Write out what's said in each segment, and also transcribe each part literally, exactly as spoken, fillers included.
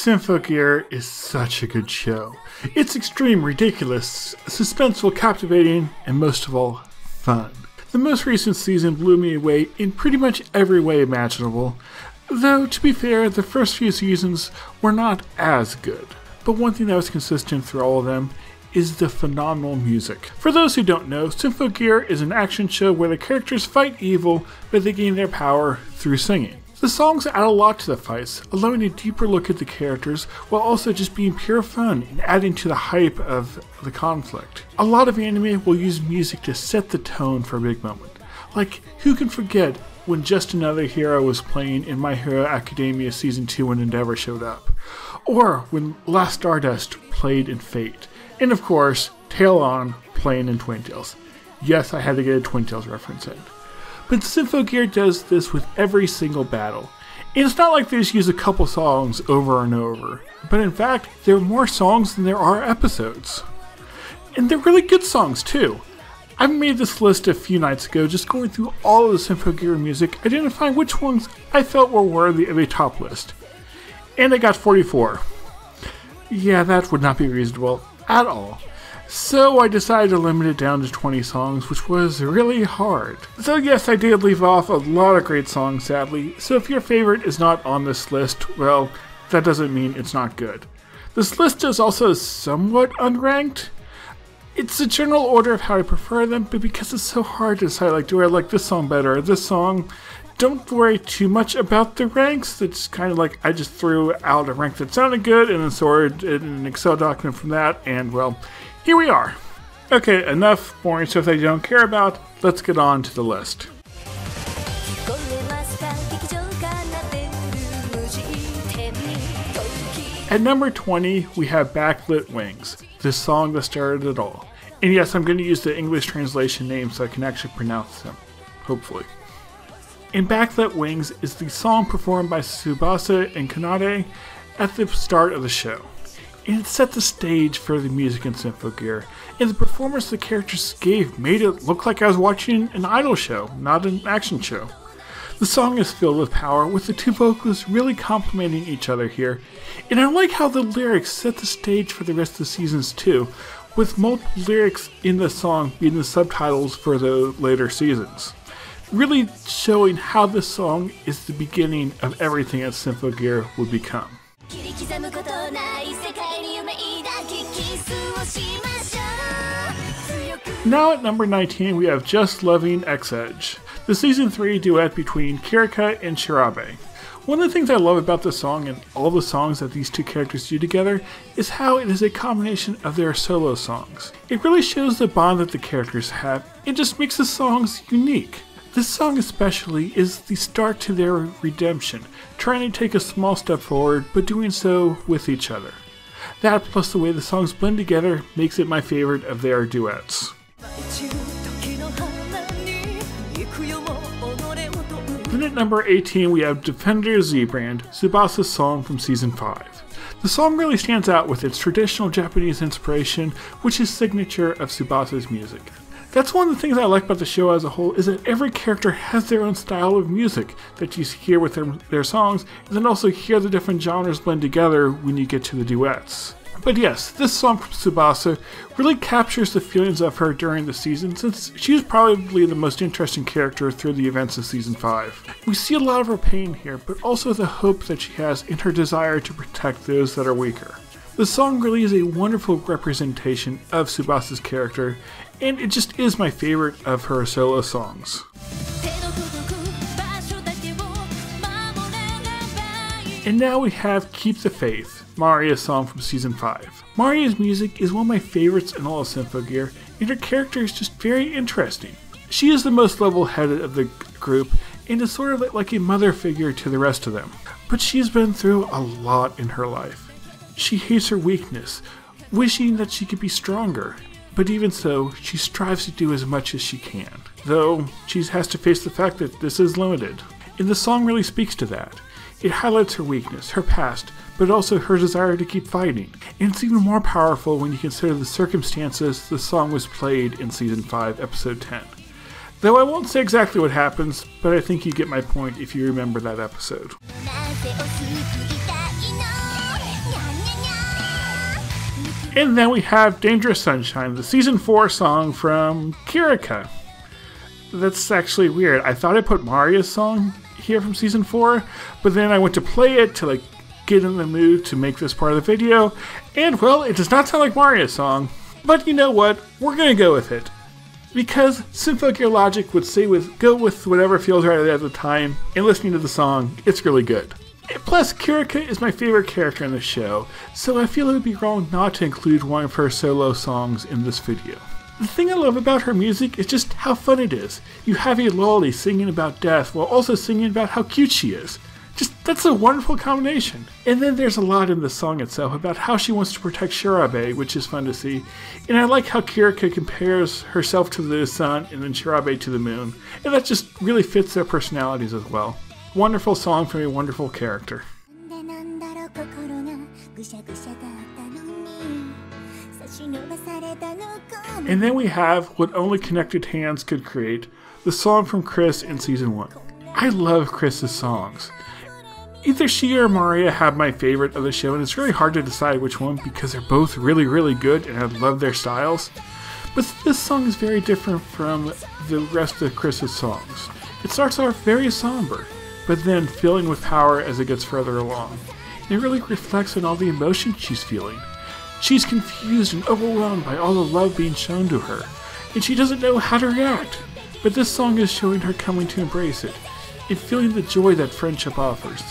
Symphogear is such a good show. It's extreme, ridiculous, suspenseful, captivating, and most of all, fun. The most recent season blew me away in pretty much every way imaginable, though to be fair, the first few seasons were not as good. But one thing that was consistent through all of them is the phenomenal music. For those who don't know, Symphogear is an action show where the characters fight evil, but they gain their power through singing. The songs add a lot to the fights, allowing a deeper look at the characters while also just being pure fun and adding to the hype of the conflict. A lot of anime will use music to set the tone for a big moment. Like, who can forget when Just Another Hero was playing in My Hero Academia Season two when Endeavor showed up? Or when Last Stardust played in Fate? And of course, Tail On playing in Twintails. Yes, I had to get a Twintails reference in. But Symphogear does this with every single battle. And it's not like they just use a couple songs over and over, but in fact, there are more songs than there are episodes. And they're really good songs too. I made this list a few nights ago, just going through all of the Symphogear music, identifying which ones I felt were worthy of a top list. And I got forty-four. Yeah, that would not be reasonable at all. So I decided to limit it down to twenty songs, which was really hard. So yes, I did leave off a lot of great songs, sadly, so if your favorite is not on this list, well, that doesn't mean it's not good. This list is also somewhat unranked. It's the general order of how I prefer them, but because it's so hard to decide, like, do I like this song better or this song, don't worry too much about the ranks. It's kind of like I just threw out a rank that sounded good and then sorted an Excel document from that, and well, here we are. Okay, enough boring stuff that you don't care about. Let's get on to the list. At number twenty, we have Backlit Wings, the song that started it all. And yes, I'm going to use the English translation name so I can actually pronounce them, hopefully. And Backlit Wings is the song performed by Tsubasa and Kanade at the start of the show. And it set the stage for the music in Symphogear, and the performance the characters gave made it look like I was watching an idol show, not an action show. The song is filled with power, with the two vocalists really complementing each other here, and I like how the lyrics set the stage for the rest of the seasons too, with multiple lyrics in the song being the subtitles for the later seasons. Really showing how this song is the beginning of everything that Symphogear would become. Now at number nineteen, we have Just Loving X-Edge, the Season three duet between Kirika and Shirabe. One of the things I love about this song and all the songs that these two characters do together is how it is a combination of their solo songs. It really shows the bond that the characters have. It just makes the songs unique. This song especially is the start to their redemption, trying to take a small step forward, but doing so with each other. That plus the way the songs blend together makes it my favorite of their duets. Then at number eighteen, we have Defender Zebrand, Tsubasa's song from Season five. The song really stands out with its traditional Japanese inspiration, which is signature of Tsubasa's music. That's one of the things I like about the show as a whole, is that every character has their own style of music that you hear with their, their songs, and then also hear the different genres blend together when you get to the duets. But yes, this song from Tsubasa really captures the feelings of her during the season, since she's probably the most interesting character through the events of Season five. We see a lot of her pain here, but also the hope that she has in her desire to protect those that are weaker. The song really is a wonderful representation of Tsubasa's character, and it just is my favorite of her solo songs. And now we have Keep the Faith, Maria's song from Season five. Maria's music is one of my favorites in all of Symphogear, and her character is just very interesting. She is the most level-headed of the group, and is sort of like a mother figure to the rest of them. But she's been through a lot in her life. She hates her weakness, wishing that she could be stronger. But even so, she strives to do as much as she can, though she has to face the fact that this is limited. And the song really speaks to that. It highlights her weakness, her past, but also her desire to keep fighting. And it's even more powerful when you consider the circumstances the song was played in Season five, Episode ten. Though I won't say exactly what happens, but I think you get my point if you remember that episode. And then we have Dangerous Sunshine, the season four song from Kirika. That's actually weird. I thought I put Mario's song here from season four, but then I went to play it to like get in the mood to make this part of the video, and well, it does not sound like Mario's song, but you know what? We're gonna go with it. Because Symphogear logic would say with go with whatever feels right at the time, and listening to the song, it's really good. And plus, Kirika is my favorite character in the show, so I feel it would be wrong not to include one of her solo songs in this video. The thing I love about her music is just how fun it is. You have Iloli singing about death while also singing about how cute she is. Just, that's a wonderful combination. And then there's a lot in the song itself about how she wants to protect Shirabe, which is fun to see. And I like how Kirika compares herself to the sun and then Shirabe to the moon. And that just really fits their personalities as well. Wonderful song from a wonderful character. And then we have What Only Connected Hands Could Create, the song from Chris in season one. I love Chris's songs. Either she or Maria have my favorite of the show, and it's really hard to decide which one because they're both really, really good and I love their styles. But this song is very different from the rest of Chris's songs. It starts off very somber, but then filling with power as it gets further along. And it really reflects on all the emotions she's feeling. She's confused and overwhelmed by all the love being shown to her, and she doesn't know how to react. But this song is showing her coming to embrace it, and feeling the joy that friendship offers.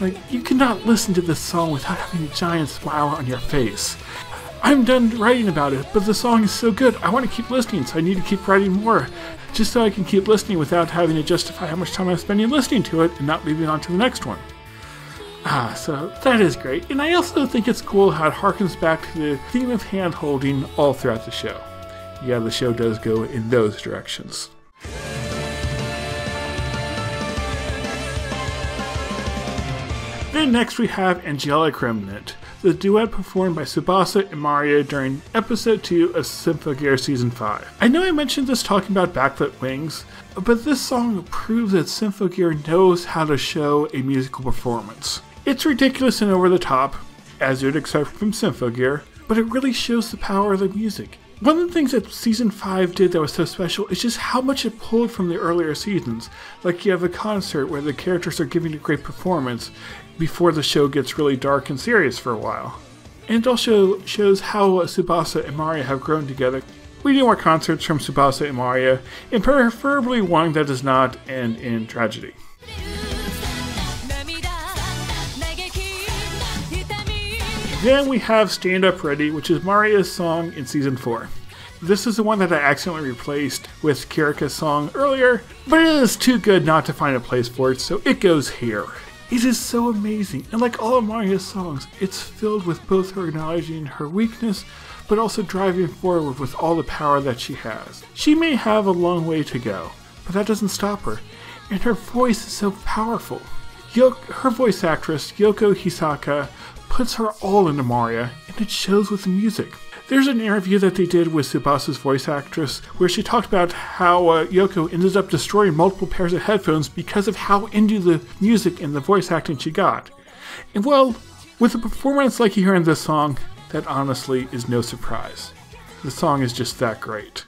Like, you cannot listen to this song without having a giant smile on your face. I'm done writing about it, but the song is so good, I want to keep listening, so I need to keep writing more, just so I can keep listening without having to justify how much time I'm spending listening to it and not moving on to the next one. Ah, so that is great, and I also think it's cool how it harkens back to the theme of hand-holding all throughout the show. Yeah, the show does go in those directions. Then next we have Angelic Remnant, the duet performed by Tsubasa and Mario during episode two of Symphogear season five. I know I mentioned this talking about Backlit Wings, but this song proves that Symphogear knows how to show a musical performance. It's ridiculous and over the top, as you'd expect from Symphogear, but it really shows the power of the music. One of the things that season five did that was so special is just how much it pulled from the earlier seasons. Like you have a concert where the characters are giving a great performance before the show gets really dark and serious for a while. And it also shows how Tsubasa and Maria have grown together. We need more concerts from Tsubasa and Maria, and preferably one that does not end in tragedy. Then we have Stand Up Ready, which is Maria's song in season four. This is the one that I accidentally replaced with Kirika's song earlier, but it is too good not to find a place for it, so it goes here. It is so amazing, and like all of Maria's songs, it's filled with both her acknowledging her weakness, but also driving forward with all the power that she has. She may have a long way to go, but that doesn't stop her, and her voice is so powerful. Yo- her voice actress, Yoko Hisaka, puts her all into Maria, and it shows with the music. There's an interview that they did with Tsubasa's voice actress where she talked about how uh, Yoko ended up destroying multiple pairs of headphones because of how into the music and the voice acting she got. And well, with a performance like you hear in this song, that honestly is no surprise. The song is just that great.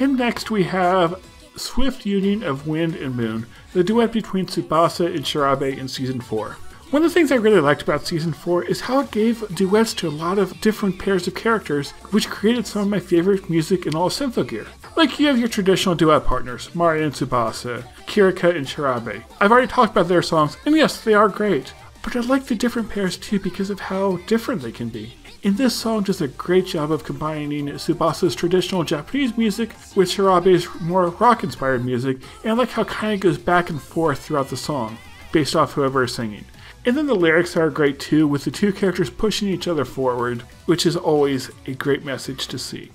And next we have Swift Union of Wind and Moon, the duet between Tsubasa and Shirabe in season four. One of the things I really liked about season four is how it gave duets to a lot of different pairs of characters, which created some of my favorite music in all of Symphogear. Like you have your traditional duet partners, Mario and Tsubasa, Kirika and Shirabe. I've already talked about their songs, and yes, they are great, but I like the different pairs too because of how different they can be. And this song does a great job of combining Tsubasa's traditional Japanese music with Shirabe's more rock-inspired music, and I like how it kind of goes back and forth throughout the song, based off whoever is singing. And then the lyrics are great too, with the two characters pushing each other forward, which is always a great message to see.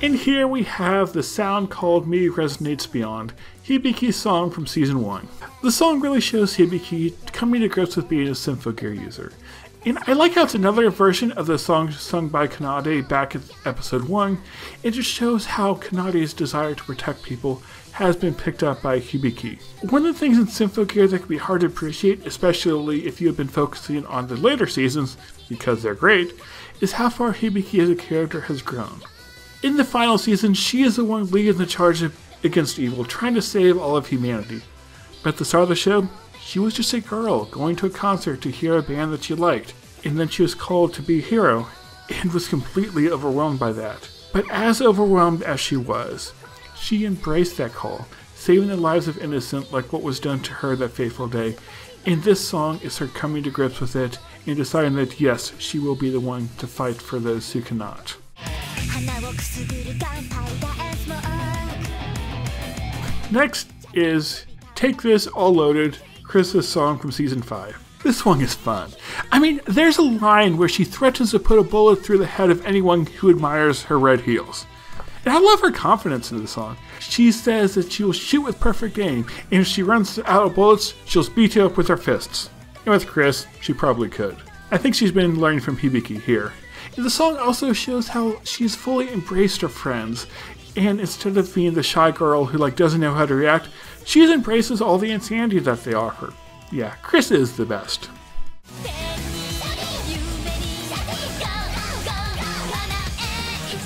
And here we have The Sound Called Me Resonates Beyond, Hibiki's song from season one. The song really shows Hibiki coming to grips with being a Symphogear user, And I like how it's another version of the song sung by Kanade back in episode one. It just shows how Kanade's desire to protect people has been picked up by Hibiki. One of the things in Symphogear that can be hard to appreciate, especially if you have been focusing on the later seasons, because they're great, is how far Hibiki as a character has grown. In the final season, she is the one leading the charge against evil, trying to save all of humanity. But at the start of the show, she was just a girl going to a concert to hear a band that she liked, and then she was called to be a hero and was completely overwhelmed by that. But as overwhelmed as she was, she embraced that call, saving the lives of innocent like what was done to her that fateful day, and this song is her coming to grips with it and deciding that yes, she will be the one to fight for those who cannot. Next is Take This All Loaded, Chris's song from season five. This song is fun. I mean, there's a line where she threatens to put a bullet through the head of anyone who admires her red heels. And I love her confidence in the song. She says that she will shoot with perfect aim, and if she runs out of bullets, she'll beat you up with her fists. And with Chris, she probably could. I think she's been learning from Hibiki here. And the song also shows how she's fully embraced her friends, and instead of being the shy girl who like doesn't know how to react, she embraces all the insanity that they offer. Yeah, Chris is the best.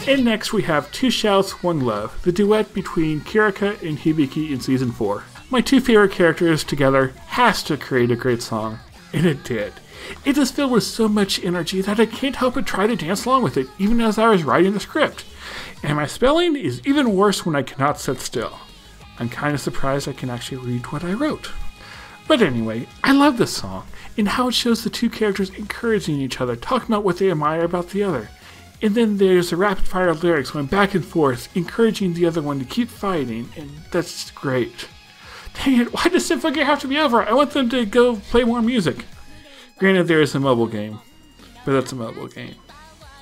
And next we have Two Shouts, One Love, the duet between Kirika and Hibiki in season four. My two favorite characters together has to create a great song, and it did. It is filled with so much energy that I can't help but try to dance along with it, even as I was writing the script. And my spelling is even worse when I cannot sit still. I'm kind of surprised I can actually read what I wrote. But anyway, I love this song, and how it shows the two characters encouraging each other, talking about what they admire about the other. And then there's the rapid fire lyrics going back and forth, encouraging the other one to keep fighting, and that's great. Dang it, why does Symphogear have to be over? I want them to go play more music. Granted, there is a mobile game, but that's a mobile game.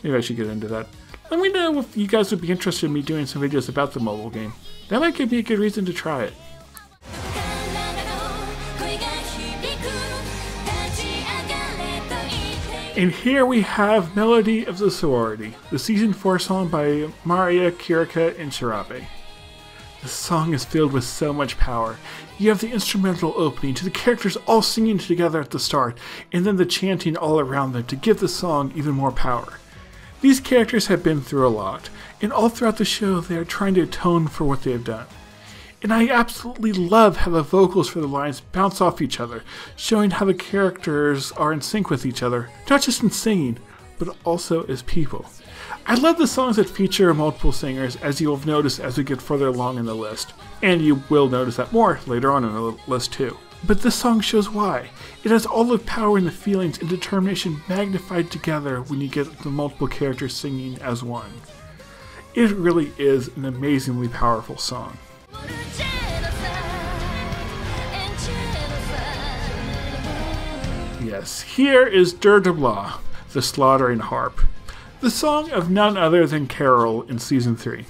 Maybe I should get into that. Let me know if you guys would be interested in me doing some videos about the mobile game. That might give me a good reason to try it. And here we have Melody of the Sorority, the season four song by Maria, Kirika, and Shirabe. The song is filled with so much power. You have the instrumental opening to the characters all singing together at the start, and then the chanting all around them to give the song even more power. These characters have been through a lot, and all throughout the show they are trying to atone for what they have done. And I absolutely love how the vocals for the lines bounce off each other, showing how the characters are in sync with each other, not just in singing, but also as people. I love the songs that feature multiple singers, as you will have noticed as we get further along in the list, and you will notice that more later on in the list too. But this song shows why. It has all the power and the feelings and determination magnified together when you get the multiple characters singing as one. It really is an amazingly powerful song. Yes, here is Der Du Blah, The Slaughtering Harp, the song of none other than Carol in season three.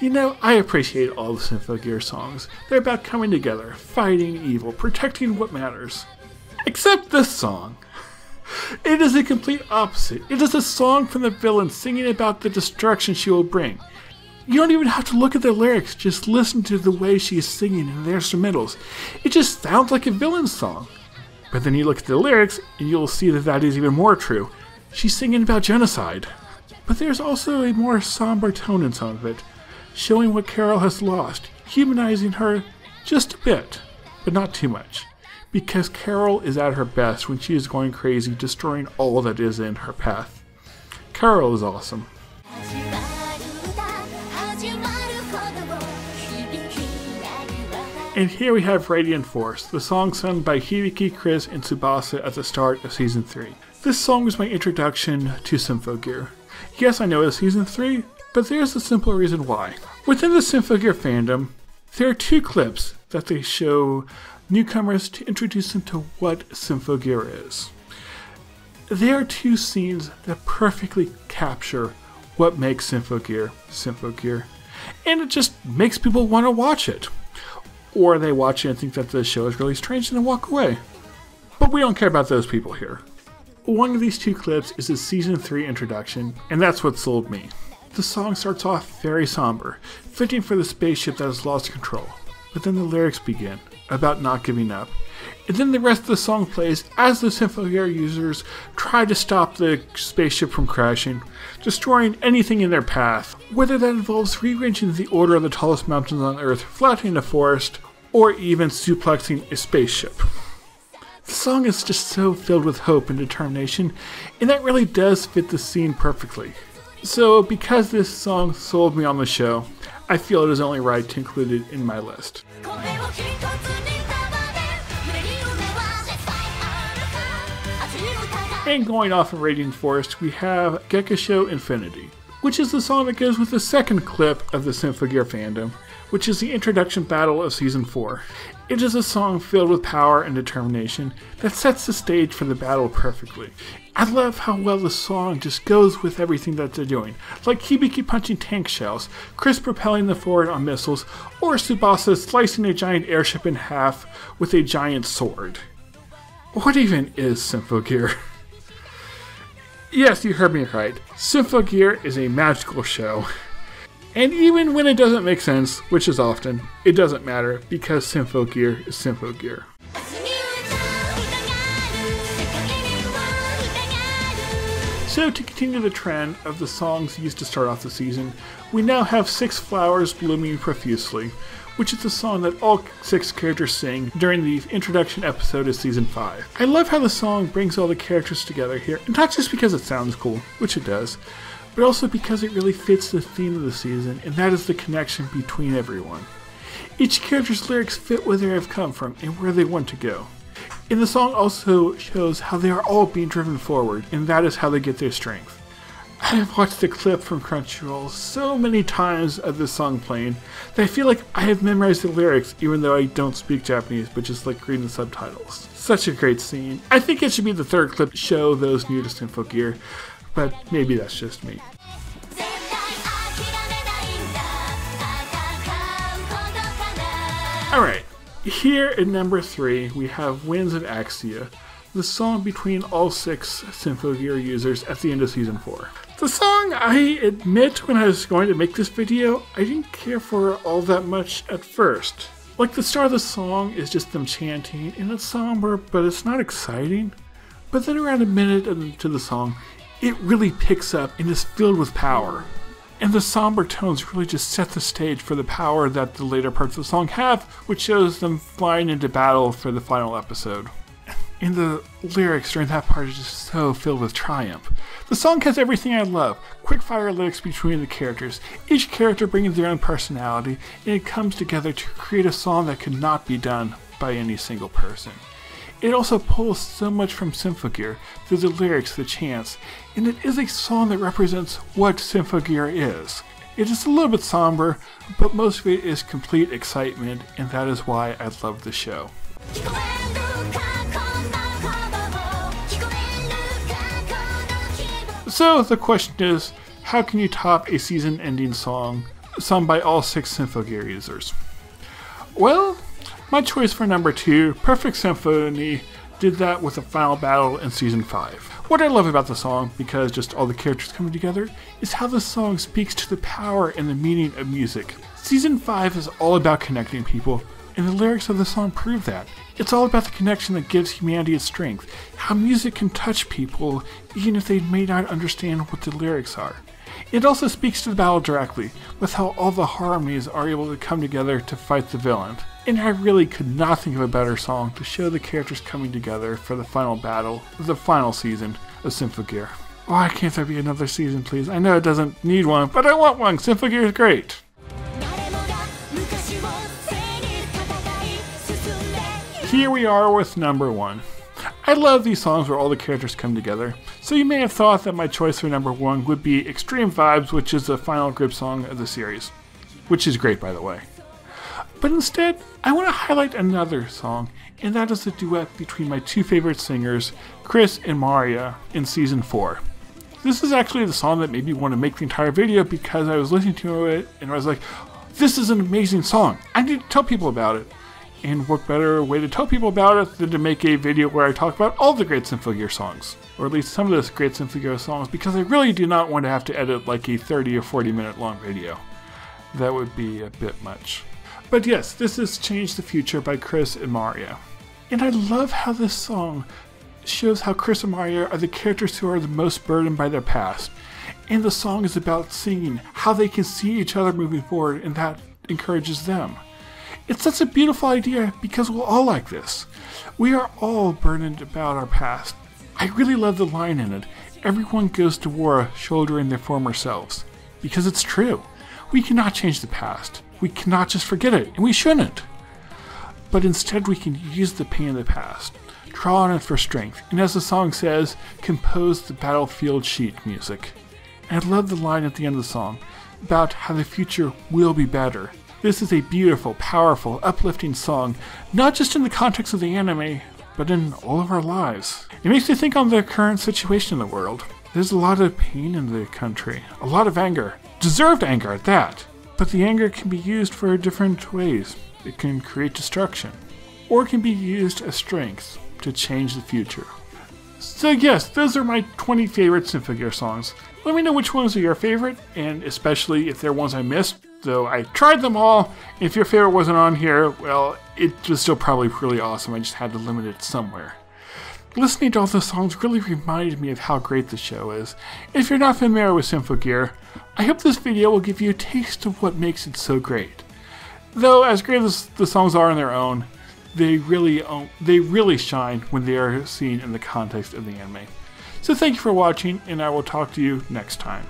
You know, I appreciate all the Symphogear songs. They're about coming together, fighting evil, protecting what matters. Except this song. It is the complete opposite. It is a song from the villain singing about the destruction she will bring. You don't even have to look at the lyrics, just listen to the way she is singing in the instrumentals. It just sounds like a villain song. But then you look at the lyrics and you'll see that that is even more true. She's singing about genocide. But there's also a more somber tone in some of it, showing what Carol has lost, humanizing her just a bit, but not too much. Because Carol is at her best when she is going crazy, destroying all that is in her path. Carol is awesome. And here we have Radiant Force, the song sung by Hibiki, Chris, and Tsubasa at the start of season three. This song was my introduction to Symphogear. Yes, I know it's season three, but there's a simple reason why. Within the Symphogear fandom, there are two clips that they show newcomers to introduce them to what Symphogear is. There are two scenes that perfectly capture what makes Symphogear Symphogear, and it just makes people want to watch it. Or they watch it and think that the show is really strange and then walk away. But we don't care about those people here. One of these two clips is his season three introduction, and that's what sold me. The song starts off very somber, fishing for the spaceship that has lost control, but then the lyrics begin, about not giving up, and then the rest of the song plays as the Symphogear users try to stop the spaceship from crashing, destroying anything in their path, whether that involves rearranging the order of the tallest mountains on Earth, flattening a forest, or even suplexing a spaceship. The song is just so filled with hope and determination, and that really does fit the scene perfectly. So because this song sold me on the show, I feel it is only right to include it in my list. And going off of Radiant Force, we have Gekkasho Infinity, which is the song that goes with the second clip of the Symphogear fandom, which is the introduction battle of season four. It is a song filled with power and determination that sets the stage for the battle perfectly. I love how well the song just goes with everything that they're doing, like Hibiki punching tank shells, Chris propelling them forward on missiles, or Tsubasa slicing a giant airship in half with a giant sword. What even is Symphogear? Yes, you heard me right. Symphogear is a magical show. And even when it doesn't make sense, which is often, it doesn't matter because Symphogear is Symphogear. So to continue the trend of the songs used to start off the season, we now have Six Flowers Blooming Profusely, which is the song that all six characters sing during the introduction episode of season five. I love how the song brings all the characters together here, and not just because it sounds cool, which it does, but also because it really fits the theme of the season, and that is the connection between everyone. Each character's lyrics fit where they have come from and where they want to go. And the song also shows how they are all being driven forward, and that is how they get their strength. I have watched the clip from Crunchyroll so many times of this song playing that I feel like I have memorized the lyrics even though I don't speak Japanese, but just like reading the subtitles. Such a great scene. I think it should be the third clip to show those new to Symphogear, but maybe that's just me. Alright. Here at number three, we have Winds of Axia, the song between all six Symphogear users at the end of season four. The song, I admit, when I was going to make this video, I didn't care for all that much at first. Like, the start of the song is just them chanting, and it's somber, but it's not exciting. But then around a minute into the song, it really picks up and is filled with power. And the somber tones really just set the stage for the power that the later parts of the song have, which shows them flying into battle for the final episode. And the lyrics during that part are just so filled with triumph. The song has everything I love. Quickfire lyrics between the characters, each character bringing their own personality, and it comes together to create a song that could not be done by any single person. It also pulls so much from Symphogear through the lyrics, the chants, and it is a song that represents what Symphogear is. It is a little bit somber, but most of it is complete excitement, and that is why I love the show. So the question is, how can you top a season-ending song sung by all six Symphogear users? Well, my choice for number two, Perfect Symphony, did that with the final battle in season five. What I love about the song, because just all the characters coming together, is how the song speaks to the power and the meaning of music. Season five is all about connecting people, and the lyrics of the song prove that. It's all about the connection that gives humanity its strength, how music can touch people even if they may not understand what the lyrics are. It also speaks to the battle directly, with how all the harmonies are able to come together to fight the villain. And I really could not think of a better song to show the characters coming together for the final battle of the final season of Symphogear. Why can't there be another season, please? I know it doesn't need one, but I want one! Symphogear is great! Here we are with number one. I love these songs where all the characters come together, so you may have thought that my choice for number one would be Extreme Vibes, which is the final group song of the series, which is great, by the way. But instead, I want to highlight another song, and that is the duet between my two favorite singers, Chris and Maria, in season four. This is actually the song that made me want to make the entire video because I was listening to it and I was like, this is an amazing song, I need to tell people about it. And what better way to tell people about it than to make a video where I talk about all the great Symphogear songs, or at least some of the great Symphogear songs, because I really do not want to have to edit like a thirty or forty minute long video. That would be a bit much. But yes, this is Change the Future by Chris and Mario. And I love how this song shows how Chris and Mario are the characters who are the most burdened by their past. And the song is about seeing how they can see each other moving forward, and that encourages them. It's such a beautiful idea because we're all like this. We are all burdened about our past. I really love the line in it, everyone goes to war shouldering their former selves. Because it's true. We cannot change the past. We cannot just forget it, and we shouldn't. But instead we can use the pain of the past, draw on it for strength, and as the song says, compose the battlefield sheet music. And I love the line at the end of the song about how the future will be better. This is a beautiful, powerful, uplifting song, not just in the context of the anime, but in all of our lives. It makes me think on the current situation in the world. There's a lot of pain in the country, a lot of anger, deserved anger at that. But the anger can be used for different ways. It can create destruction, or it can be used as strength to change the future. So yes, those are my twenty favorite Symphogear songs. Let me know which ones are your favorite, and especially if there are ones I missed, though I tried them all. If your favorite wasn't on here, well, it was still probably really awesome. I just had to limit it somewhere. Listening to all the songs really reminded me of how great the show is. If you're not familiar with Symphogear, I hope this video will give you a taste of what makes it so great. Though, as great as the songs are on their own, they really own, they really shine when they are seen in the context of the anime. So thank you for watching, and I will talk to you next time.